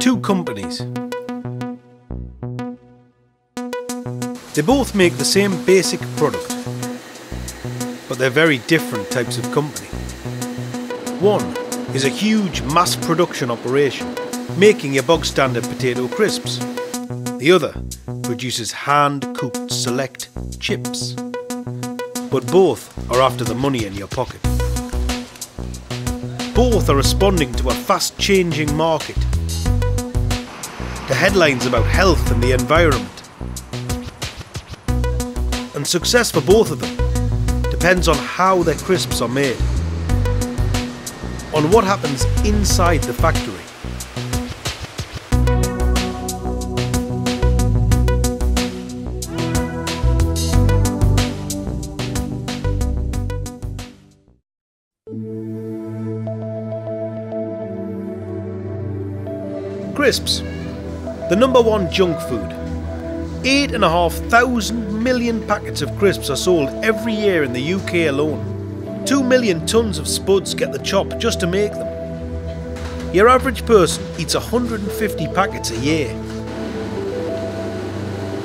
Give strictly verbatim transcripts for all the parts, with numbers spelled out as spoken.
Two companies. They both make the same basic product, but they're very different types of company. One is a huge mass production operation, making your bog standard potato crisps. The other produces hand-cooked select chips. But both are after the money in your pocket. Both are responding to a fast-changing market. The headlines about health and the environment. And success for both of them depends on how their crisps are made, on what happens inside the factory. Crisps, the number one junk food. Eight and a half thousand million packets of crisps are sold every year in the U K alone. Two million tons of spuds get the chop just to make them. Your average person eats one hundred and fifty packets a year.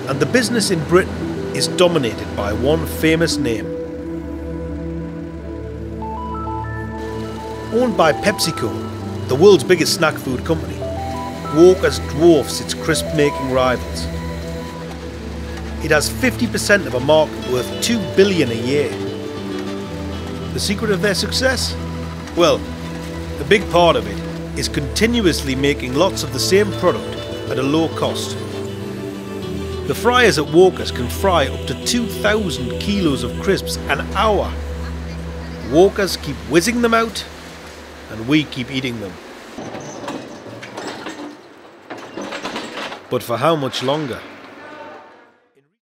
And the business in Britain is dominated by one famous name. Owned by PepsiCo, the world's biggest snack food company, Walkers dwarfs its crisp-making rivals. It has fifty percent of a market worth two billion dollars a year. The secret of their success? Well, a big part of it is continuously making lots of the same product at a low cost. The fryers at Walkers can fry up to two thousand kilos of crisps an hour. Walkers keep whizzing them out, and we keep eating them. But for how much longer?